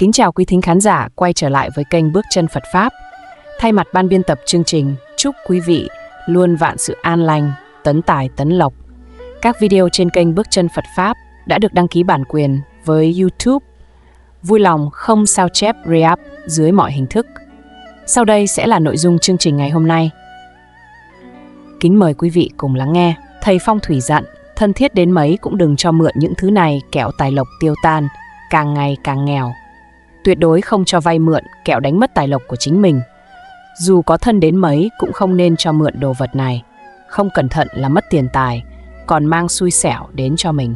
Kính chào quý thính khán giả quay trở lại với kênh Bước Chân Phật Pháp. Thay mặt ban biên tập chương trình, chúc quý vị luôn vạn sự an lành, tấn tài tấn lộc. Các video trên kênh Bước Chân Phật Pháp đã được đăng ký bản quyền với YouTube. Vui lòng không sao chép re-up dưới mọi hình thức. Sau đây sẽ là nội dung chương trình ngày hôm nay. Kính mời quý vị cùng lắng nghe. Thầy Phong Thủy dặn, thân thiết đến mấy cũng đừng cho mượn những thứ này, kẻo tài lộc tiêu tan, càng ngày càng nghèo. Tuyệt đối không cho vay mượn, kẻo đánh mất tài lộc của chính mình. Dù có thân đến mấy cũng không nên cho mượn đồ vật này. Không cẩn thận là mất tiền tài, còn mang xui xẻo đến cho mình.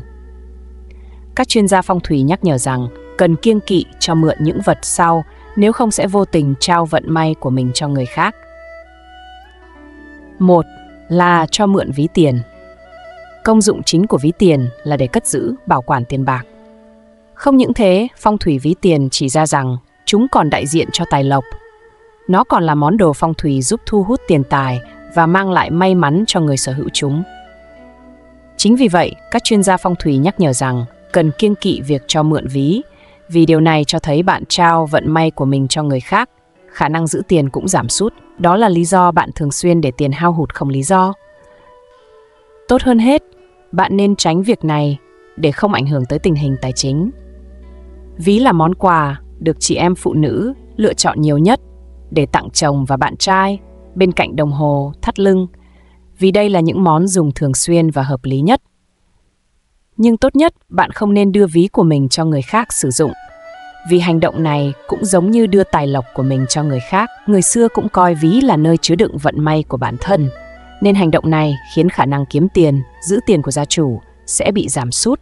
Các chuyên gia phong thủy nhắc nhở rằng, cần kiêng kỵ cho mượn những vật sau, nếu không sẽ vô tình trao vận may của mình cho người khác. 1. Là cho mượn ví tiền. Công dụng chính của ví tiền là để cất giữ, bảo quản tiền bạc. Không những thế, phong thủy ví tiền chỉ ra rằng chúng còn đại diện cho tài lộc. Nó còn là món đồ phong thủy giúp thu hút tiền tài và mang lại may mắn cho người sở hữu chúng. Chính vì vậy, các chuyên gia phong thủy nhắc nhở rằng cần kiêng kỵ việc cho mượn ví, vì điều này cho thấy bạn trao vận may của mình cho người khác, khả năng giữ tiền cũng giảm sút. Đó là lý do bạn thường xuyên để tiền hao hụt không lý do. Tốt hơn hết, bạn nên tránh việc này để không ảnh hưởng tới tình hình tài chính. Ví là món quà được chị em phụ nữ lựa chọn nhiều nhất để tặng chồng và bạn trai, bên cạnh đồng hồ, thắt lưng, vì đây là những món dùng thường xuyên và hợp lý nhất. Nhưng tốt nhất, bạn không nên đưa ví của mình cho người khác sử dụng, vì hành động này cũng giống như đưa tài lộc của mình cho người khác. Người xưa cũng coi ví là nơi chứa đựng vận may của bản thân, nên hành động này khiến khả năng kiếm tiền, giữ tiền của gia chủ sẽ bị giảm sút.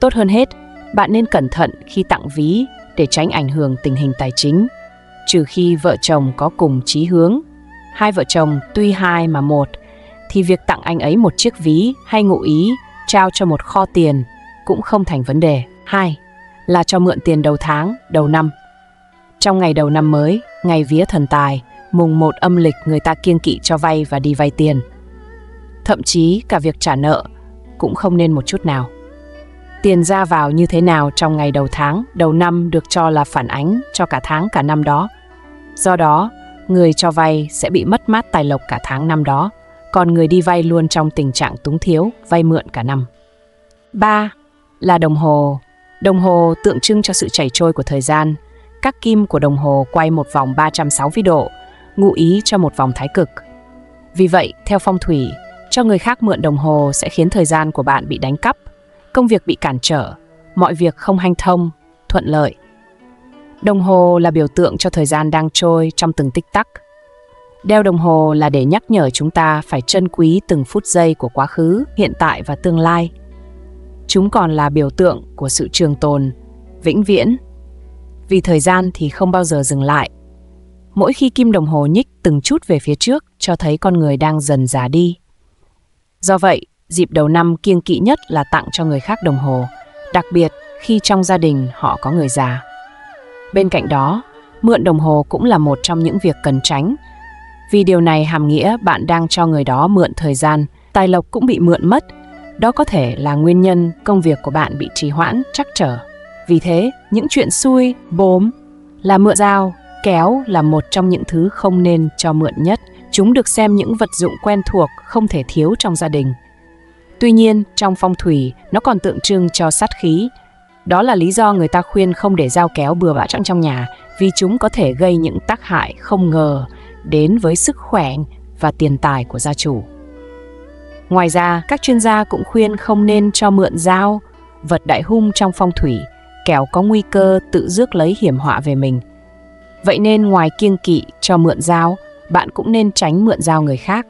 Tốt hơn hết, bạn nên cẩn thận khi tặng ví để tránh ảnh hưởng tình hình tài chính, trừ khi vợ chồng có cùng chí hướng. Hai vợ chồng tuy hai mà một, thì việc tặng anh ấy một chiếc ví hay ngụ ý trao cho một kho tiền cũng không thành vấn đề. 2. Là cho mượn tiền đầu tháng, đầu năm. Trong ngày đầu năm mới, ngày vía thần tài, mùng 1 âm lịch, người ta kiêng kỵ cho vay và đi vay tiền. Thậm chí cả việc trả nợ cũng không nên một chút nào. Tiền ra vào như thế nào trong ngày đầu tháng, đầu năm được cho là phản ánh cho cả tháng cả năm đó. Do đó, người cho vay sẽ bị mất mát tài lộc cả tháng năm đó, còn người đi vay luôn trong tình trạng túng thiếu, vay mượn cả năm. 3. Là đồng hồ. Đồng hồ tượng trưng cho sự chảy trôi của thời gian. Các kim của đồng hồ quay một vòng 360 độ, ngụ ý cho một vòng thái cực. Vì vậy, theo phong thủy, cho người khác mượn đồng hồ sẽ khiến thời gian của bạn bị đánh cắp, công việc bị cản trở, mọi việc không hanh thông, thuận lợi. Đồng hồ là biểu tượng cho thời gian đang trôi trong từng tích tắc. Đeo đồng hồ là để nhắc nhở chúng ta phải trân quý từng phút giây của quá khứ, hiện tại và tương lai. Chúng còn là biểu tượng của sự trường tồn, vĩnh viễn. Vì thời gian thì không bao giờ dừng lại. Mỗi khi kim đồng hồ nhích từng chút về phía trước, cho thấy con người đang dần già đi. Do vậy, dịp đầu năm kiêng kỵ nhất là tặng cho người khác đồng hồ, đặc biệt khi trong gia đình họ có người già. Bên cạnh đó, mượn đồng hồ cũng là một trong những việc cần tránh, vì điều này hàm nghĩa bạn đang cho người đó mượn thời gian, tài lộc cũng bị mượn mất. Đó có thể là nguyên nhân công việc của bạn bị trì hoãn, trắc trở. Vì thế, những chuyện xui, bốm là mượn dao, kéo là một trong những thứ không nên cho mượn nhất. Chúng được xem những vật dụng quen thuộc, không thể thiếu trong gia đình. Tuy nhiên, trong phong thủy, nó còn tượng trưng cho sát khí. Đó là lý do người ta khuyên không để dao kéo bừa bãi trong nhà, vì chúng có thể gây những tác hại không ngờ đến với sức khỏe và tiền tài của gia chủ. Ngoài ra, các chuyên gia cũng khuyên không nên cho mượn dao, vật đại hung trong phong thủy, kẻo có nguy cơ tự rước lấy hiểm họa về mình. Vậy nên ngoài kiêng kỵ cho mượn dao, bạn cũng nên tránh mượn dao người khác.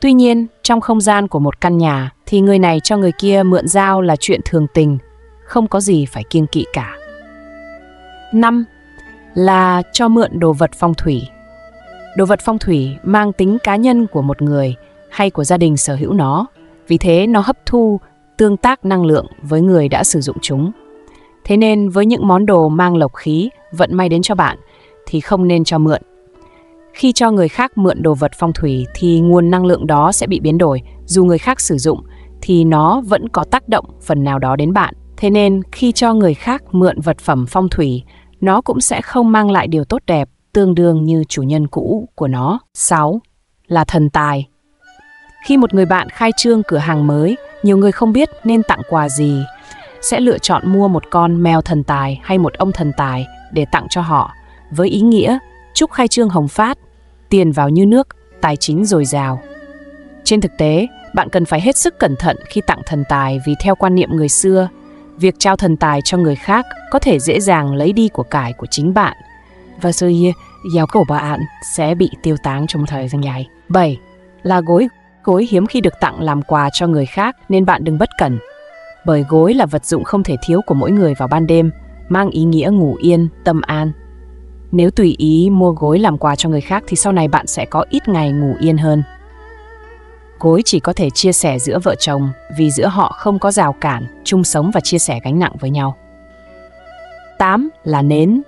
Tuy nhiên, trong không gian của một căn nhà thì người này cho người kia mượn dao là chuyện thường tình, không có gì phải kiêng kỵ cả. 5. Là cho mượn đồ vật phong thủy. Đồ vật phong thủy mang tính cá nhân của một người hay của gia đình sở hữu nó, vì thế nó hấp thu, tương tác năng lượng với người đã sử dụng chúng. Thế nên với những món đồ mang lộc khí, vận may đến cho bạn thì không nên cho mượn. Khi cho người khác mượn đồ vật phong thủy thì nguồn năng lượng đó sẽ bị biến đổi, dù người khác sử dụng thì nó vẫn có tác động phần nào đó đến bạn. Thế nên khi cho người khác mượn vật phẩm phong thủy, nó cũng sẽ không mang lại điều tốt đẹp tương đương như chủ nhân cũ của nó. 6. Là thần tài. Khi một người bạn khai trương cửa hàng mới, nhiều người không biết nên tặng quà gì, sẽ lựa chọn mua một con mèo thần tài hay một ông thần tài để tặng cho họ, với ý nghĩa chúc khai trương hồng phát, tiền vào như nước, tài chính dồi dào. Trên thực tế, bạn cần phải hết sức cẩn thận khi tặng thần tài, vì theo quan niệm người xưa, việc trao thần tài cho người khác có thể dễ dàng lấy đi của cải của chính bạn, và sự giàu của bạn sẽ bị tiêu tán trong thời gian dài. 7. Là gối. Gối hiếm khi được tặng làm quà cho người khác nên bạn đừng bất cẩn, bởi gối là vật dụng không thể thiếu của mỗi người vào ban đêm, mang ý nghĩa ngủ yên, tâm an. Nếu tùy ý mua gối làm quà cho người khác thì sau này bạn sẽ có ít ngày ngủ yên hơn. Gối chỉ có thể chia sẻ giữa vợ chồng, vì giữa họ không có rào cản, chung sống và chia sẻ gánh nặng với nhau. 8. Là nến.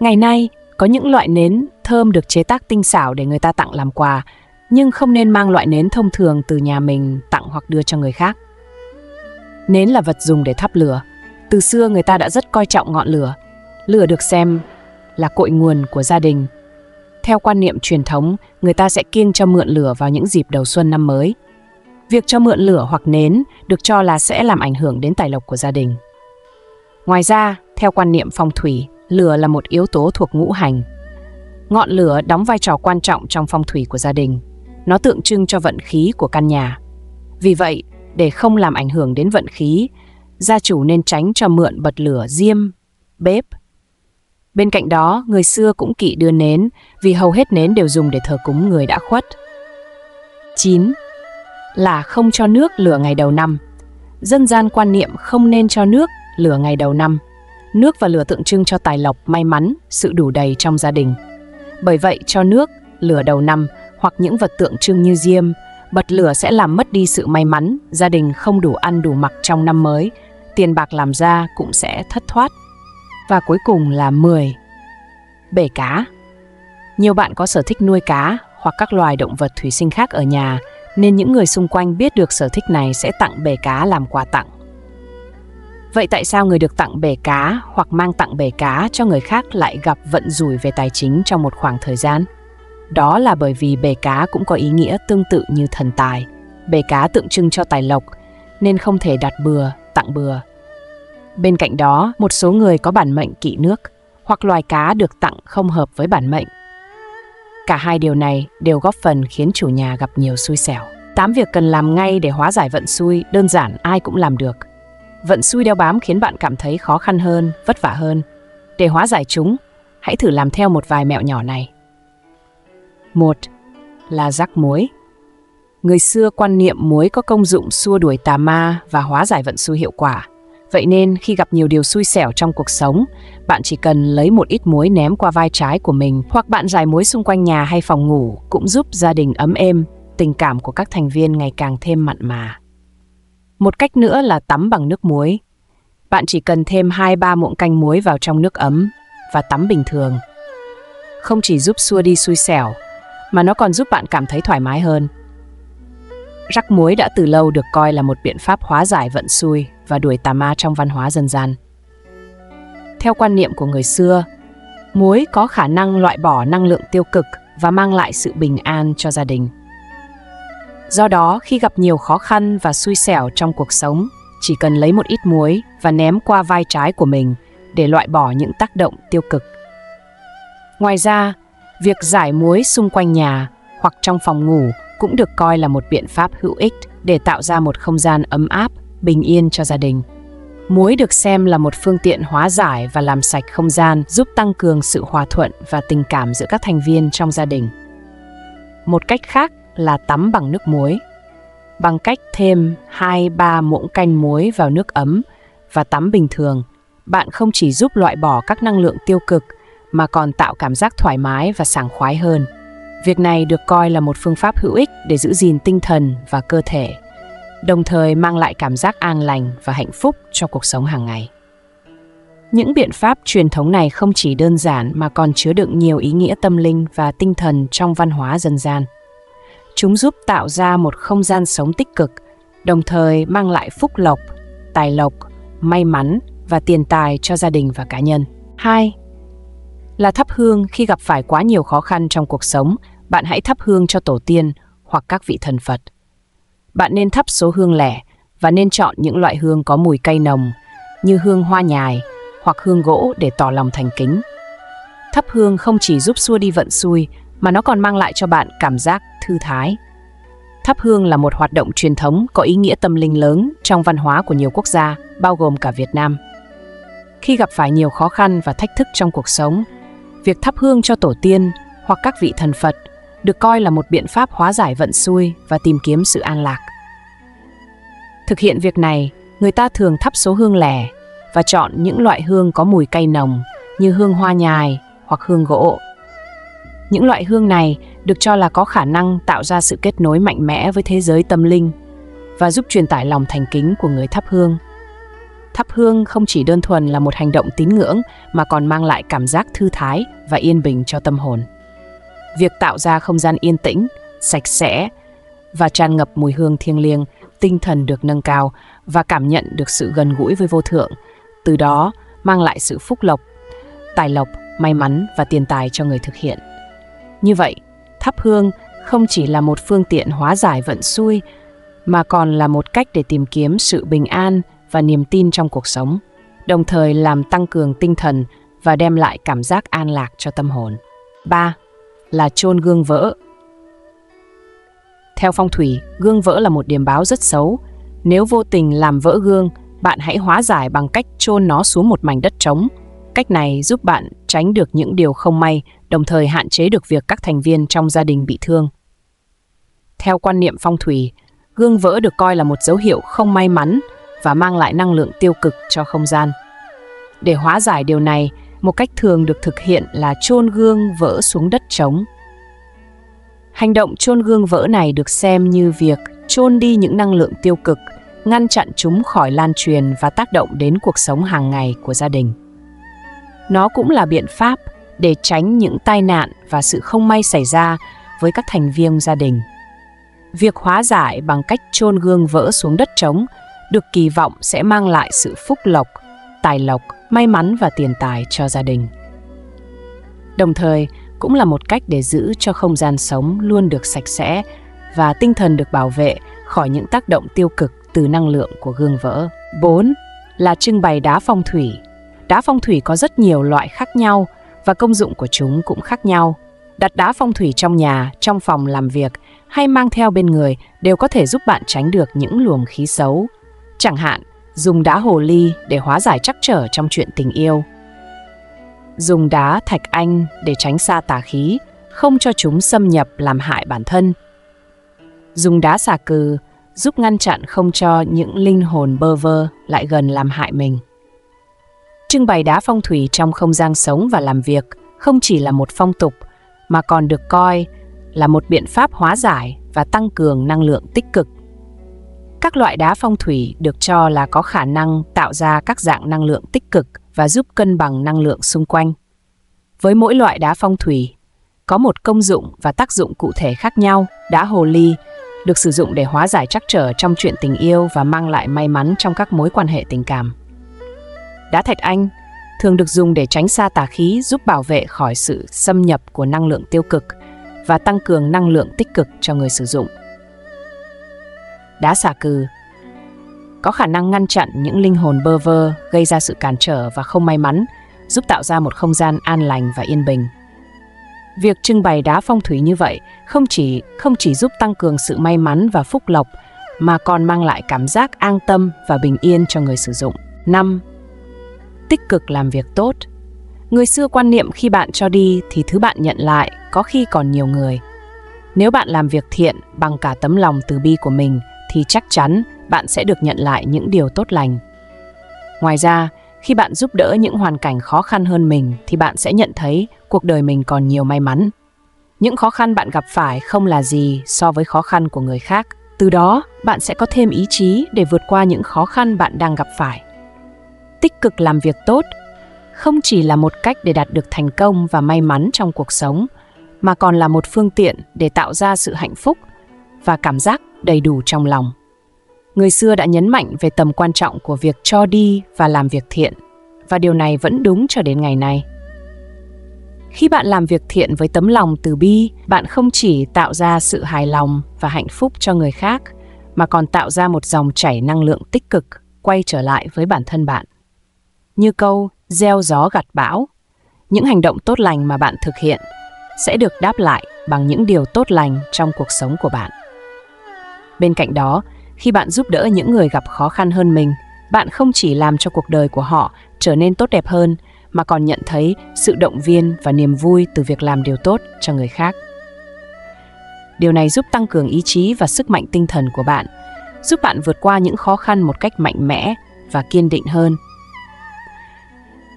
Ngày nay, có những loại nến thơm được chế tác tinh xảo để người ta tặng làm quà, nhưng không nên mang loại nến thông thường từ nhà mình tặng hoặc đưa cho người khác. Nến là vật dùng để thắp lửa. Từ xưa người ta đã rất coi trọng ngọn lửa. Lửa được xem là cội nguồn của gia đình. Theo quan niệm truyền thống, người ta sẽ kiêng cho mượn lửa vào những dịp đầu xuân năm mới. Việc cho mượn lửa hoặc nến được cho là sẽ làm ảnh hưởng đến tài lộc của gia đình. Ngoài ra, theo quan niệm phong thủy, lửa là một yếu tố thuộc ngũ hành. Ngọn lửa đóng vai trò quan trọng trong phong thủy của gia đình. Nó tượng trưng cho vận khí của căn nhà. Vì vậy, để không làm ảnh hưởng đến vận khí, gia chủ nên tránh cho mượn bật lửa diêm, bếp. Bên cạnh đó, người xưa cũng kỵ đưa nến, vì hầu hết nến đều dùng để thờ cúng người đã khuất. 9. Là không cho nước lửa ngày đầu năm. Dân gian quan niệm không nên cho nước lửa ngày đầu năm. Nước và lửa tượng trưng cho tài lộc, may mắn, sự đủ đầy trong gia đình. Bởi vậy, cho nước lửa đầu năm hoặc những vật tượng trưng như diêm, bật lửa sẽ làm mất đi sự may mắn, gia đình không đủ ăn đủ mặc trong năm mới, tiền bạc làm ra cũng sẽ thất thoát. Và cuối cùng là 10. Bể cá. Nhiều bạn có sở thích nuôi cá hoặc các loài động vật thủy sinh khác ở nhà, nên những người xung quanh biết được sở thích này sẽ tặng bể cá làm quà tặng. Vậy tại sao người được tặng bể cá hoặc mang tặng bể cá cho người khác lại gặp vận rủi về tài chính trong một khoảng thời gian? Đó là bởi vì bể cá cũng có ý nghĩa tương tự như thần tài. Bể cá tượng trưng cho tài lộc, nên không thể đặt bừa, tặng bừa. Bên cạnh đó, một số người có bản mệnh kỵ nước, hoặc loài cá được tặng không hợp với bản mệnh. Cả hai điều này đều góp phần khiến chủ nhà gặp nhiều xui xẻo. 8 việc cần làm ngay để hóa giải vận xui, đơn giản ai cũng làm được. Vận xui đeo bám khiến bạn cảm thấy khó khăn hơn, vất vả hơn. Để hóa giải chúng, hãy thử làm theo một vài mẹo nhỏ này. 1. Là rắc muối. Người xưa quan niệm muối có công dụng xua đuổi tà ma và hóa giải vận xui hiệu quả. Vậy nên khi gặp nhiều điều xui xẻo trong cuộc sống, bạn chỉ cần lấy một ít muối ném qua vai trái của mình, hoặc bạn rải muối xung quanh nhà hay phòng ngủ, cũng giúp gia đình ấm êm, tình cảm của các thành viên ngày càng thêm mặn mà. Một cách nữa là tắm bằng nước muối. Bạn chỉ cần thêm 2-3 muỗng canh muối vào trong nước ấm và tắm bình thường. Không chỉ giúp xua đi xui xẻo, mà nó còn giúp bạn cảm thấy thoải mái hơn. Rắc muối đã từ lâu được coi là một biện pháp hóa giải vận xui và đuổi tà ma trong văn hóa dân gian. Theo quan niệm của người xưa, muối có khả năng loại bỏ năng lượng tiêu cực và mang lại sự bình an cho gia đình. Do đó, khi gặp nhiều khó khăn và xui xẻo trong cuộc sống, chỉ cần lấy một ít muối và ném qua vai trái của mình để loại bỏ những tác động tiêu cực. Ngoài ra, việc rải muối xung quanh nhà hoặc trong phòng ngủ cũng được coi là một biện pháp hữu ích để tạo ra một không gian ấm áp, bình yên cho gia đình. Muối được xem là một phương tiện hóa giải và làm sạch không gian, giúp tăng cường sự hòa thuận và tình cảm giữa các thành viên trong gia đình. Một cách khác là tắm bằng nước muối. Bằng cách thêm 2-3 muỗng canh muối vào nước ấm và tắm bình thường, bạn không chỉ giúp loại bỏ các năng lượng tiêu cực mà còn tạo cảm giác thoải mái và sảng khoái hơn. Việc này được coi là một phương pháp hữu ích để giữ gìn tinh thần và cơ thể, đồng thời mang lại cảm giác an lành và hạnh phúc cho cuộc sống hàng ngày. Những biện pháp truyền thống này không chỉ đơn giản mà còn chứa đựng nhiều ý nghĩa tâm linh và tinh thần trong văn hóa dân gian. Chúng giúp tạo ra một không gian sống tích cực, đồng thời mang lại phúc lộc, tài lộc, may mắn và tiền tài cho gia đình và cá nhân. 2. Là thắp hương khi gặp phải quá nhiều khó khăn trong cuộc sống, bạn hãy thắp hương cho tổ tiên hoặc các vị thần Phật. Bạn nên thắp số hương lẻ và nên chọn những loại hương có mùi cây nồng như hương hoa nhài hoặc hương gỗ để tỏ lòng thành kính. Thắp hương không chỉ giúp xua đi vận xui mà nó còn mang lại cho bạn cảm giác thư thái. Thắp hương là một hoạt động truyền thống có ý nghĩa tâm linh lớn trong văn hóa của nhiều quốc gia, bao gồm cả Việt Nam. Khi gặp phải nhiều khó khăn và thách thức trong cuộc sống, việc thắp hương cho tổ tiên hoặc các vị thần Phật được coi là một biện pháp hóa giải vận xui và tìm kiếm sự an lạc. Thực hiện việc này, người ta thường thắp số hương lẻ và chọn những loại hương có mùi cây nồng như hương hoa nhài hoặc hương gỗ. Những loại hương này được cho là có khả năng tạo ra sự kết nối mạnh mẽ với thế giới tâm linh và giúp truyền tải lòng thành kính của người thắp hương. Thắp hương không chỉ đơn thuần là một hành động tín ngưỡng mà còn mang lại cảm giác thư thái và yên bình cho tâm hồn. Việc tạo ra không gian yên tĩnh, sạch sẽ và tràn ngập mùi hương thiêng liêng, tinh thần được nâng cao và cảm nhận được sự gần gũi với vô thượng, từ đó mang lại sự phúc lộc, tài lộc, may mắn và tiền tài cho người thực hiện. Như vậy, thắp hương không chỉ là một phương tiện hóa giải vận xui mà còn là một cách để tìm kiếm sự bình an và niềm tin trong cuộc sống, đồng thời làm tăng cường tinh thần và đem lại cảm giác an lạc cho tâm hồn. 3. Là chôn gương vỡ. Theo phong thủy, gương vỡ là một điểm báo rất xấu. Nếu vô tình làm vỡ gương, bạn hãy hóa giải bằng cách chôn nó xuống một mảnh đất trống. Cách này giúp bạn tránh được những điều không may, đồng thời hạn chế được việc các thành viên trong gia đình bị thương. Theo quan niệm phong thủy, gương vỡ được coi là một dấu hiệu không may mắn và mang lại năng lượng tiêu cực cho không gian. Để hóa giải điều này, một cách thường được thực hiện là chôn gương vỡ xuống đất trống. Hành động chôn gương vỡ này được xem như việc chôn đi những năng lượng tiêu cực, ngăn chặn chúng khỏi lan truyền và tác động đến cuộc sống hàng ngày của gia đình. Nó cũng là biện pháp để tránh những tai nạn và sự không may xảy ra với các thành viên gia đình. Việc hóa giải bằng cách chôn gương vỡ xuống đất trống được kỳ vọng sẽ mang lại sự phúc lộc, tài lộc, may mắn và tiền tài cho gia đình. Đồng thời, cũng là một cách để giữ cho không gian sống luôn được sạch sẽ và tinh thần được bảo vệ khỏi những tác động tiêu cực từ năng lượng của gương vỡ. 4. Là trưng bày đá phong thủy. Đá phong thủy có rất nhiều loại khác nhau và công dụng của chúng cũng khác nhau. Đặt đá phong thủy trong nhà, trong phòng làm việc hay mang theo bên người đều có thể giúp bạn tránh được những luồng khí xấu. Chẳng hạn, dùng đá hồ ly để hóa giải trắc trở trong chuyện tình yêu. Dùng đá thạch anh để tránh xa tà khí, không cho chúng xâm nhập làm hại bản thân. Dùng đá xà cừ giúp ngăn chặn không cho những linh hồn bơ vơ lại gần làm hại mình. Trưng bày đá phong thủy trong không gian sống và làm việc không chỉ là một phong tục mà còn được coi là một biện pháp hóa giải và tăng cường năng lượng tích cực. Các loại đá phong thủy được cho là có khả năng tạo ra các dạng năng lượng tích cực và giúp cân bằng năng lượng xung quanh. Với mỗi loại đá phong thủy, có một công dụng và tác dụng cụ thể khác nhau. Đá hồ ly được sử dụng để hóa giải trắc trở trong chuyện tình yêu và mang lại may mắn trong các mối quan hệ tình cảm. Đá thạch anh thường được dùng để tránh xa tà khí, giúp bảo vệ khỏi sự xâm nhập của năng lượng tiêu cực và tăng cường năng lượng tích cực cho người sử dụng. Đá xà cừ có khả năng ngăn chặn những linh hồn bơ vơ, gây ra sự cản trở và không may mắn, giúp tạo ra một không gian an lành và yên bình. Việc trưng bày đá phong thủy như vậy không chỉ giúp tăng cường sự may mắn và phúc lộc mà còn mang lại cảm giác an tâm và bình yên cho người sử dụng. 5. Tích cực làm việc tốt. Người xưa quan niệm khi bạn cho đi thì thứ bạn nhận lại có khi còn nhiều người. Nếu bạn làm việc thiện bằng cả tấm lòng từ bi của mình thì chắc chắn bạn sẽ được nhận lại những điều tốt lành. Ngoài ra, khi bạn giúp đỡ những hoàn cảnh khó khăn hơn mình thì bạn sẽ nhận thấy cuộc đời mình còn nhiều may mắn. Những khó khăn bạn gặp phải không là gì so với khó khăn của người khác. Từ đó, bạn sẽ có thêm ý chí để vượt qua những khó khăn bạn đang gặp phải. Tích cực làm việc tốt không chỉ là một cách để đạt được thành công và may mắn trong cuộc sống, mà còn là một phương tiện để tạo ra sự hạnh phúc và cảm giác đầy đủ trong lòng. Người xưa đã nhấn mạnh về tầm quan trọng của việc cho đi và làm việc thiện, và điều này vẫn đúng cho đến ngày nay. Khi bạn làm việc thiện với tấm lòng từ bi, bạn không chỉ tạo ra sự hài lòng và hạnh phúc cho người khác, mà còn tạo ra một dòng chảy năng lượng tích cực quay trở lại với bản thân bạn. Như câu gieo gió gặt bão, những hành động tốt lành mà bạn thực hiện sẽ được đáp lại bằng những điều tốt lành trong cuộc sống của bạn. Bên cạnh đó, khi bạn giúp đỡ những người gặp khó khăn hơn mình, bạn không chỉ làm cho cuộc đời của họ trở nên tốt đẹp hơn, mà còn nhận thấy sự động viên và niềm vui từ việc làm điều tốt cho người khác. Điều này giúp tăng cường ý chí và sức mạnh tinh thần của bạn, giúp bạn vượt qua những khó khăn một cách mạnh mẽ và kiên định hơn.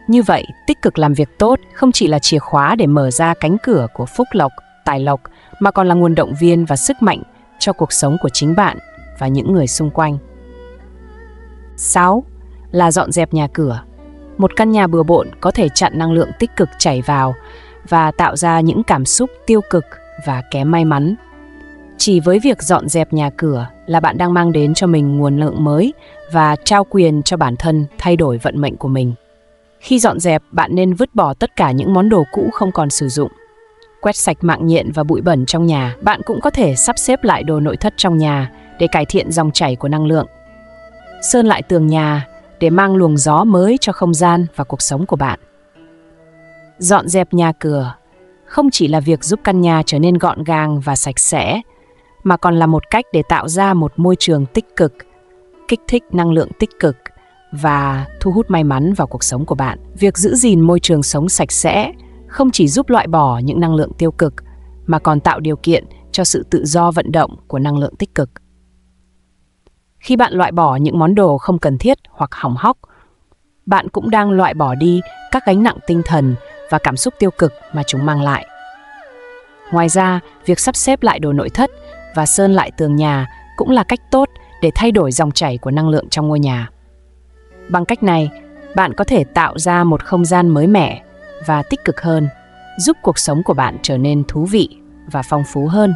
Như vậy, tích cực làm việc tốt không chỉ là chìa khóa để mở ra cánh cửa của phúc lộc, tài lộc, mà còn là nguồn động viên và sức mạnh cho cuộc sống của chính bạn và những người xung quanh. 6. Là dọn dẹp nhà cửa. Một căn nhà bừa bộn có thể chặn năng lượng tích cực chảy vào và tạo ra những cảm xúc tiêu cực và kém may mắn. Chỉ với việc dọn dẹp nhà cửa là bạn đang mang đến cho mình nguồn lượng mới và trao quyền cho bản thân thay đổi vận mệnh của mình. Khi dọn dẹp, bạn nên vứt bỏ tất cả những món đồ cũ không còn sử dụng. Quét sạch mạng nhện và bụi bẩn trong nhà, bạn cũng có thể sắp xếp lại đồ nội thất trong nhà để cải thiện dòng chảy của năng lượng. Sơn lại tường nhà để mang luồng gió mới cho không gian và cuộc sống của bạn. Dọn dẹp nhà cửa không chỉ là việc giúp căn nhà trở nên gọn gàng và sạch sẽ, mà còn là một cách để tạo ra một môi trường tích cực, kích thích năng lượng tích cực và thu hút may mắn vào cuộc sống của bạn. Việc giữ gìn môi trường sống sạch sẽ không chỉ giúp loại bỏ những năng lượng tiêu cực, mà còn tạo điều kiện cho sự tự do vận động của năng lượng tích cực. Khi bạn loại bỏ những món đồ không cần thiết hoặc hỏng hóc, bạn cũng đang loại bỏ đi các gánh nặng tinh thần và cảm xúc tiêu cực mà chúng mang lại. Ngoài ra, việc sắp xếp lại đồ nội thất và sơn lại tường nhà cũng là cách tốt để thay đổi dòng chảy của năng lượng trong ngôi nhà. Bằng cách này, bạn có thể tạo ra một không gian mới mẻ và tích cực hơn, giúp cuộc sống của bạn trở nên thú vị và phong phú hơn.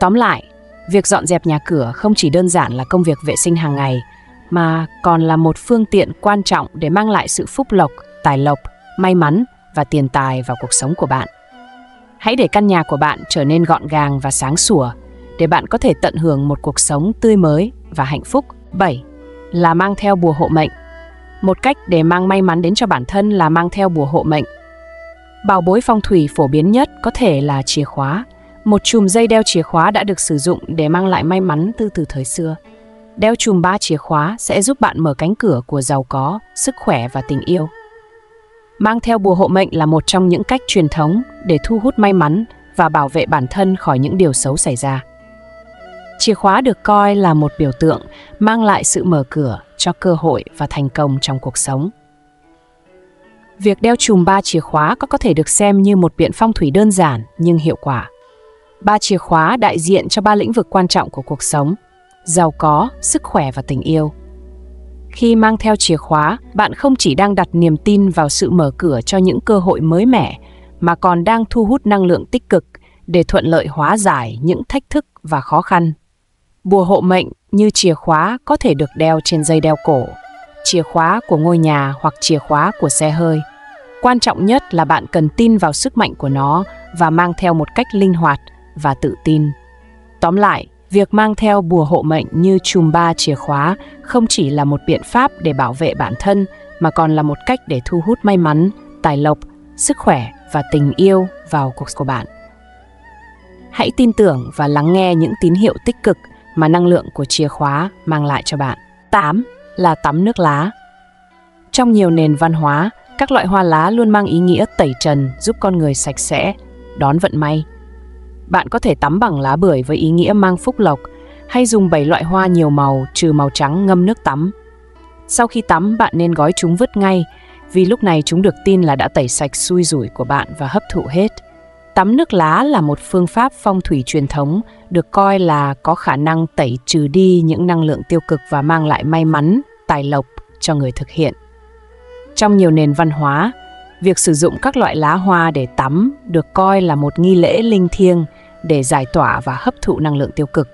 Tóm lại, việc dọn dẹp nhà cửa không chỉ đơn giản là công việc vệ sinh hàng ngày, mà còn là một phương tiện quan trọng để mang lại sự phúc lộc, tài lộc, may mắn và tiền tài vào cuộc sống của bạn. Hãy để căn nhà của bạn trở nên gọn gàng và sáng sủa, để bạn có thể tận hưởng một cuộc sống tươi mới và hạnh phúc. 7. Là mang theo bùa hộ mệnh. Một cách để mang may mắn đến cho bản thân là mang theo bùa hộ mệnh. Bảo bối phong thủy phổ biến nhất có thể là chìa khóa. Một chùm dây đeo chìa khóa đã được sử dụng để mang lại may mắn từ thời xưa. Đeo chùm 3 chìa khóa sẽ giúp bạn mở cánh cửa của giàu có, sức khỏe và tình yêu. Mang theo bùa hộ mệnh là một trong những cách truyền thống để thu hút may mắn và bảo vệ bản thân khỏi những điều xấu xảy ra. Chìa khóa được coi là một biểu tượng mang lại sự mở cửa cho cơ hội và thành công trong cuộc sống. Việc đeo chùm 3 chìa khóa có thể được xem như một biện phong thủy đơn giản nhưng hiệu quả. 3 chìa khóa đại diện cho 3 lĩnh vực quan trọng của cuộc sống: giàu có, sức khỏe và tình yêu. Khi mang theo chìa khóa, bạn không chỉ đang đặt niềm tin vào sự mở cửa cho những cơ hội mới mẻ, mà còn đang thu hút năng lượng tích cực để thuận lợi hóa giải những thách thức và khó khăn. Bùa hộ mệnh như chìa khóa có thể được đeo trên dây đeo cổ, chìa khóa của ngôi nhà hoặc chìa khóa của xe hơi. Quan trọng nhất là bạn cần tin vào sức mạnh của nó và mang theo một cách linh hoạt và tự tin. Tóm lại, việc mang theo bùa hộ mệnh như chùm 3 chìa khóa không chỉ là một biện pháp để bảo vệ bản thân, mà còn là một cách để thu hút may mắn, tài lộc, sức khỏe và tình yêu vào cuộc của bạn. Hãy tin tưởng và lắng nghe những tín hiệu tích cực mà năng lượng của chìa khóa mang lại cho bạn. 8. Là tắm nước lá. Trong nhiều nền văn hóa, các loại hoa lá luôn mang ý nghĩa tẩy trần, giúp con người sạch sẽ, đón vận may. Bạn có thể tắm bằng lá bưởi với ý nghĩa mang phúc lộc, hay dùng 7 loại hoa nhiều màu trừ màu trắng ngâm nước tắm. Sau khi tắm, bạn nên gói chúng vứt ngay, vì lúc này chúng được tin là đã tẩy sạch xui rủi của bạn và hấp thụ hết. Tắm nước lá là một phương pháp phong thủy truyền thống được coi là có khả năng tẩy trừ đi những năng lượng tiêu cực và mang lại may mắn, tài lộc cho người thực hiện. Trong nhiều nền văn hóa, việc sử dụng các loại lá hoa để tắm được coi là một nghi lễ linh thiêng để giải tỏa và hấp thụ năng lượng tiêu cực.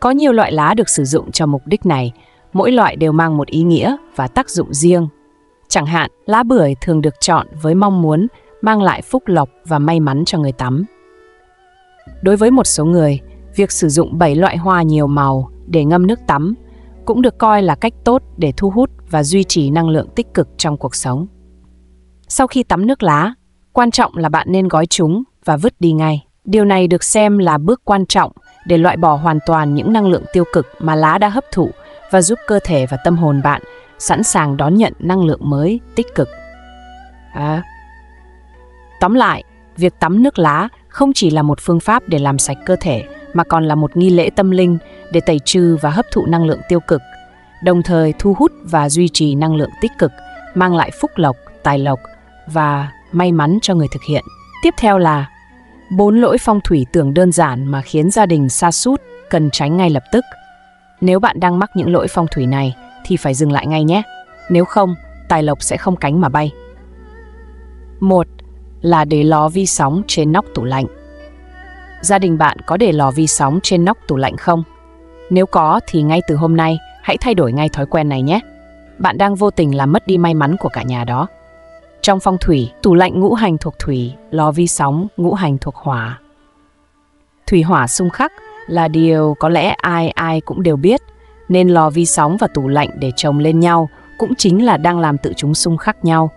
Có nhiều loại lá được sử dụng cho mục đích này, mỗi loại đều mang một ý nghĩa và tác dụng riêng. Chẳng hạn, lá bưởi thường được chọn với mong muốn mang lại phúc lộc và may mắn cho người tắm. Đối với một số người, việc sử dụng 7 loại hoa nhiều màu để ngâm nước tắm cũng được coi là cách tốt để thu hút và duy trì năng lượng tích cực trong cuộc sống. Sau khi tắm nước lá, quan trọng là bạn nên gói chúng và vứt đi ngay. Điều này được xem là bước quan trọng để loại bỏ hoàn toàn những năng lượng tiêu cực mà lá đã hấp thụ và giúp cơ thể và tâm hồn bạn sẵn sàng đón nhận năng lượng mới tích cực. Tóm lại, việc tắm nước lá không chỉ là một phương pháp để làm sạch cơ thể mà còn là một nghi lễ tâm linh để tẩy trừ và hấp thụ năng lượng tiêu cực, đồng thời thu hút và duy trì năng lượng tích cực, mang lại phúc lộc, tài lộc và may mắn cho người thực hiện. Tiếp theo là 4 lỗi phong thủy tưởng đơn giản mà khiến gia đình sa sút, cần tránh ngay lập tức. Nếu bạn đang mắc những lỗi phong thủy này thì phải dừng lại ngay nhé, nếu không, tài lộc sẽ không cánh mà bay. 1. Là để lò vi sóng trên nóc tủ lạnh. Gia đình bạn có để lò vi sóng trên nóc tủ lạnh không? Nếu có thì ngay từ hôm nay, hãy thay đổi ngay thói quen này nhé. Bạn đang vô tình làm mất đi may mắn của cả nhà đó. Trong phong thủy, tủ lạnh ngũ hành thuộc thủy, lò vi sóng ngũ hành thuộc hỏa. Thủy hỏa xung khắc là điều có lẽ ai cũng đều biết, nên lò vi sóng và tủ lạnh để chồng lên nhau cũng chính là đang làm tự chúng xung khắc nhau.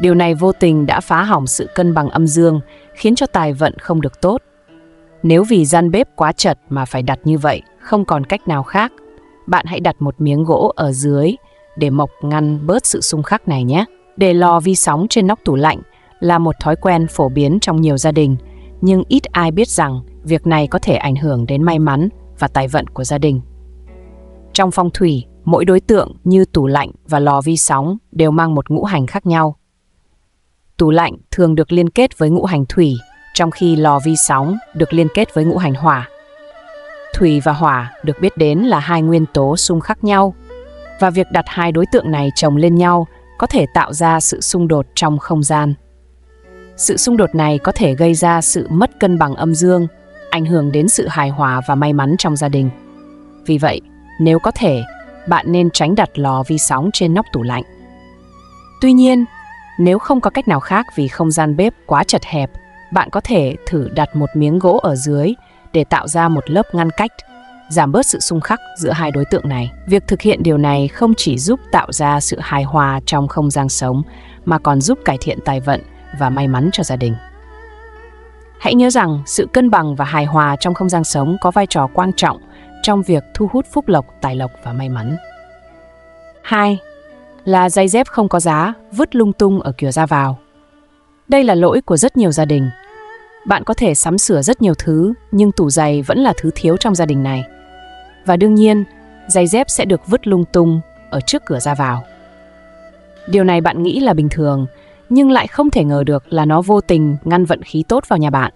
Điều này vô tình đã phá hỏng sự cân bằng âm dương, khiến cho tài vận không được tốt. Nếu vì gian bếp quá chật mà phải đặt như vậy, không còn cách nào khác, bạn hãy đặt một miếng gỗ ở dưới để mộc ngăn bớt sự xung khắc này nhé. Để lò vi sóng trên nóc tủ lạnh là một thói quen phổ biến trong nhiều gia đình, nhưng ít ai biết rằng việc này có thể ảnh hưởng đến may mắn và tài vận của gia đình. Trong phong thủy, mỗi đối tượng như tủ lạnh và lò vi sóng đều mang một ngũ hành khác nhau. Tủ lạnh thường được liên kết với ngũ hành thủy, trong khi lò vi sóng được liên kết với ngũ hành hỏa. Thủy và hỏa được biết đến là hai nguyên tố xung khắc nhau, và việc đặt hai đối tượng này chồng lên nhau có thể tạo ra sự xung đột trong không gian. Sự xung đột này có thể gây ra sự mất cân bằng âm dương, ảnh hưởng đến sự hài hòa và may mắn trong gia đình. Vì vậy, nếu có thể, bạn nên tránh đặt lò vi sóng trên nóc tủ lạnh. Tuy nhiên, nếu không có cách nào khác vì không gian bếp quá chật hẹp, bạn có thể thử đặt một miếng gỗ ở dưới để tạo ra một lớp ngăn cách, giảm bớt sự xung khắc giữa hai đối tượng này. Việc thực hiện điều này không chỉ giúp tạo ra sự hài hòa trong không gian sống mà còn giúp cải thiện tài vận và may mắn cho gia đình. Hãy nhớ rằng sự cân bằng và hài hòa trong không gian sống có vai trò quan trọng trong việc thu hút phúc lộc, tài lộc và may mắn. 2. Là giày dép không có giá, vứt lung tung ở cửa ra vào. Đây là lỗi của rất nhiều gia đình. Bạn có thể sắm sửa rất nhiều thứ, nhưng tủ giày vẫn là thứ thiếu trong gia đình này. Và đương nhiên, giày dép sẽ được vứt lung tung ở trước cửa ra vào. Điều này bạn nghĩ là bình thường, nhưng lại không thể ngờ được là nó vô tình ngăn vận khí tốt vào nhà bạn.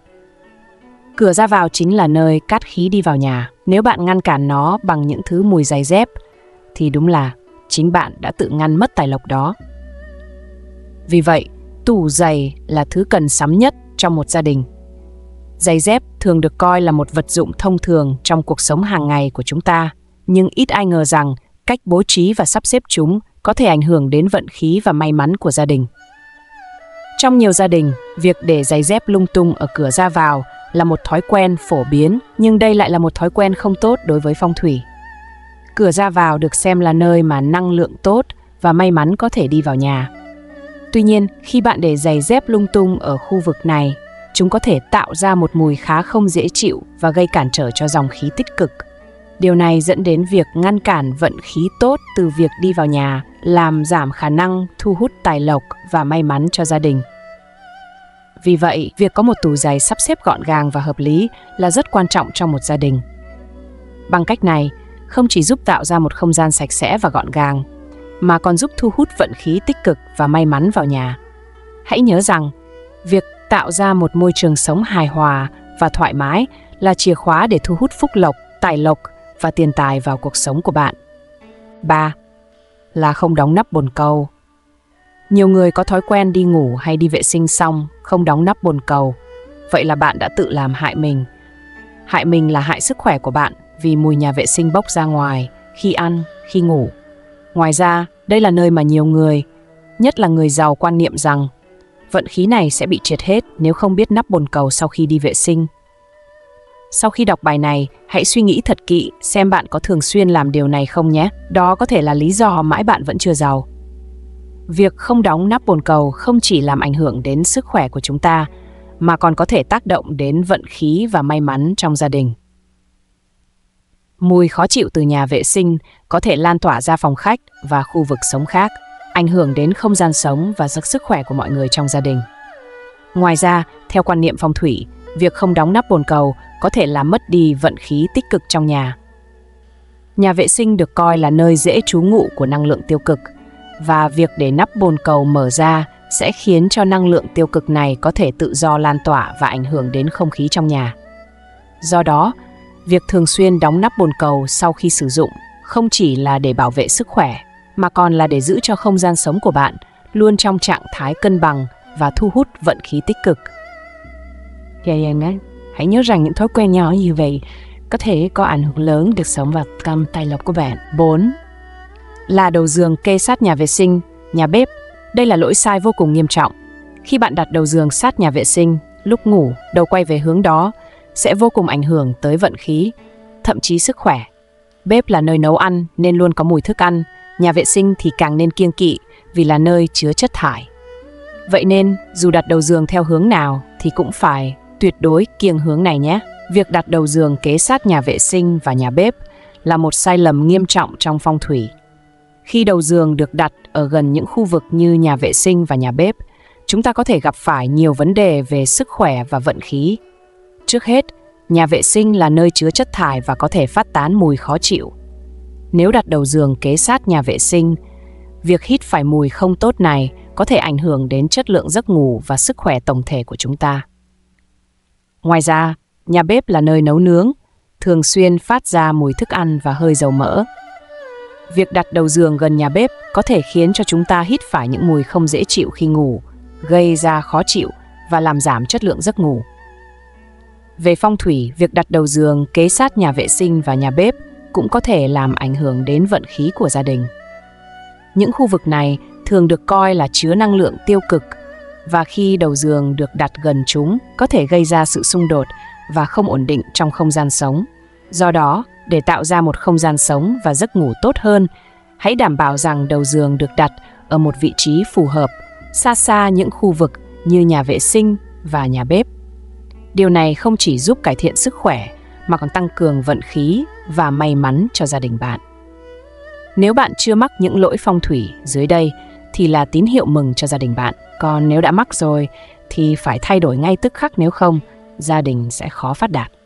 Cửa ra vào chính là nơi cát khí đi vào nhà. Nếu bạn ngăn cản nó bằng những thứ mùi giày dép, thì đúng là chính bạn đã tự ngăn mất tài lộc đó. Vì vậy, tủ giày là thứ cần sắm nhất trong một gia đình. Giày dép thường được coi là một vật dụng thông thường trong cuộc sống hàng ngày của chúng ta, nhưng ít ai ngờ rằng cách bố trí và sắp xếp chúng có thể ảnh hưởng đến vận khí và may mắn của gia đình. Trong nhiều gia đình, việc để giày dép lung tung ở cửa ra vào là một thói quen phổ biến, nhưng đây lại là một thói quen không tốt đối với phong thủy. Cửa ra vào được xem là nơi mà năng lượng tốt và may mắn có thể đi vào nhà. Tuy nhiên, khi bạn để giày dép lung tung ở khu vực này, chúng có thể tạo ra một mùi khá không dễ chịu và gây cản trở cho dòng khí tích cực. Điều này dẫn đến việc ngăn cản vận khí tốt từ việc đi vào nhà, làm giảm khả năng thu hút tài lộc và may mắn cho gia đình. Vì vậy, việc có một tủ giày sắp xếp gọn gàng và hợp lý là rất quan trọng trong một gia đình. Bằng cách này, không chỉ giúp tạo ra một không gian sạch sẽ và gọn gàng, mà còn giúp thu hút vận khí tích cực và may mắn vào nhà. Hãy nhớ rằng, việc tạo ra một môi trường sống hài hòa và thoải mái là chìa khóa để thu hút phúc lộc, tài lộc và tiền tài vào cuộc sống của bạn. 3. Là không đóng nắp bồn cầu. Nhiều người có thói quen đi ngủ hay đi vệ sinh xong không đóng nắp bồn cầu. Vậy là bạn đã tự làm hại mình. Hại mình là hại sức khỏe của bạn vì mùi nhà vệ sinh bốc ra ngoài khi ăn, khi ngủ. Ngoài ra, đây là nơi mà nhiều người nhất là người giàu quan niệm rằng vận khí này sẽ bị triệt hết nếu không biết nắp bồn cầu sau khi đi vệ sinh. Sau khi đọc bài này, hãy suy nghĩ thật kỹ xem bạn có thường xuyên làm điều này không nhé. Đó có thể là lý do mãi bạn vẫn chưa giàu. Việc không đóng nắp bồn cầu không chỉ làm ảnh hưởng đến sức khỏe của chúng ta, mà còn có thể tác động đến vận khí và may mắn trong gia đình. Mùi khó chịu từ nhà vệ sinh có thể lan tỏa ra phòng khách và khu vực sống khác, ảnh hưởng đến không gian sống và sức khỏe của mọi người trong gia đình. Ngoài ra, theo quan niệm phong thủy, việc không đóng nắp bồn cầu có thể làm mất đi vận khí tích cực trong nhà. Nhà vệ sinh được coi là nơi dễ trú ngụ của năng lượng tiêu cực, và việc để nắp bồn cầu mở ra sẽ khiến cho năng lượng tiêu cực này có thể tự do lan tỏa và ảnh hưởng đến không khí trong nhà. Do đó, việc thường xuyên đóng nắp bồn cầu sau khi sử dụng không chỉ là để bảo vệ sức khỏe, mà còn là để giữ cho không gian sống của bạn luôn trong trạng thái cân bằng và thu hút vận khí tích cực. Hãy nhớ rằng những thói quen nhỏ như vậy có thể có ảnh hưởng lớn đến sống và tâm tài lộc của bạn. 4. Là đầu giường kê sát nhà vệ sinh, nhà bếp. Đây là lỗi sai vô cùng nghiêm trọng. Khi bạn đặt đầu giường sát nhà vệ sinh, lúc ngủ, đầu quay về hướng đó sẽ vô cùng ảnh hưởng tới vận khí, thậm chí sức khỏe. Bếp là nơi nấu ăn nên luôn có mùi thức ăn, nhà vệ sinh thì càng nên kiêng kỵ vì là nơi chứa chất thải. Vậy nên, dù đặt đầu giường theo hướng nào thì cũng phải tuyệt đối kiêng hướng này nhé. Việc đặt đầu giường kế sát nhà vệ sinh và nhà bếp là một sai lầm nghiêm trọng trong phong thủy. Khi đầu giường được đặt ở gần những khu vực như nhà vệ sinh và nhà bếp, chúng ta có thể gặp phải nhiều vấn đề về sức khỏe và vận khí. Trước hết, nhà vệ sinh là nơi chứa chất thải và có thể phát tán mùi khó chịu. Nếu đặt đầu giường kế sát nhà vệ sinh, việc hít phải mùi không tốt này có thể ảnh hưởng đến chất lượng giấc ngủ và sức khỏe tổng thể của chúng ta. Ngoài ra, nhà bếp là nơi nấu nướng, thường xuyên phát ra mùi thức ăn và hơi dầu mỡ. Việc đặt đầu giường gần nhà bếp có thể khiến cho chúng ta hít phải những mùi không dễ chịu khi ngủ, gây ra khó chịu và làm giảm chất lượng giấc ngủ. Về phong thủy, việc đặt đầu giường kế sát nhà vệ sinh và nhà bếp cũng có thể làm ảnh hưởng đến vận khí của gia đình. Những khu vực này thường được coi là chứa năng lượng tiêu cực, và khi đầu giường được đặt gần chúng có thể gây ra sự xung đột và không ổn định trong không gian sống. Do đó, để tạo ra một không gian sống và giấc ngủ tốt hơn, hãy đảm bảo rằng đầu giường được đặt ở một vị trí phù hợp, xa xa những khu vực như nhà vệ sinh và nhà bếp. Điều này không chỉ giúp cải thiện sức khỏe mà còn tăng cường vận khí và may mắn cho gia đình bạn. Nếu bạn chưa mắc những lỗi phong thủy dưới đây thì là tín hiệu mừng cho gia đình bạn. Còn nếu đã mắc rồi thì phải thay đổi ngay tức khắc, nếu không, gia đình sẽ khó phát đạt.